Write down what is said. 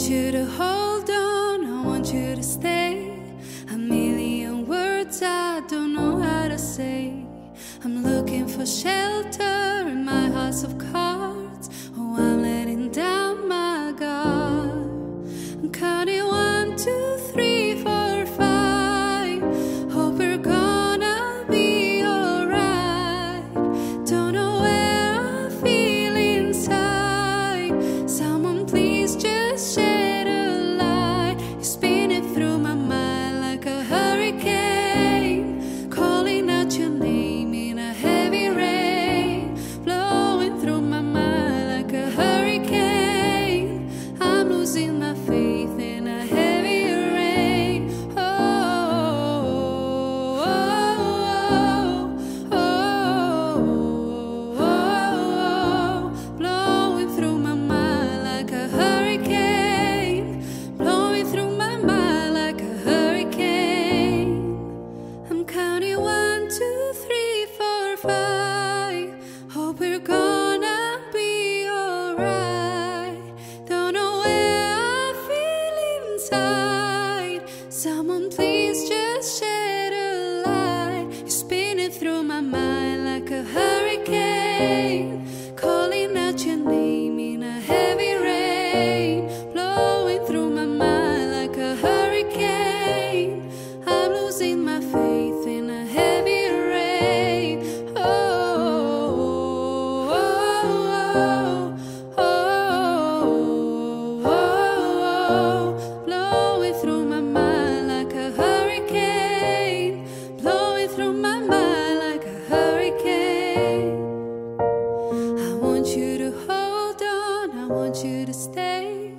want you to hold on, I want you to stay. A million words I don't know how to say. I'm looking for shelter in my house of cards. Oh, I'm letting down my guard. I'm counting 1, 2, 3, 4, 5. Hope we're gonna be alright. Don't know where I feel inside. Someone please just shed a light. You're spinning through my mind like a hurricane, calling out your name. Someone please just shed a light. You're spinning through my mind like a hurricane, calling out your name in a heavy rain, blowing through my mind like a hurricane. I'm losing my faith in a heavy rain. Oh, oh, oh, oh. I want you to hold on, I want you to stay.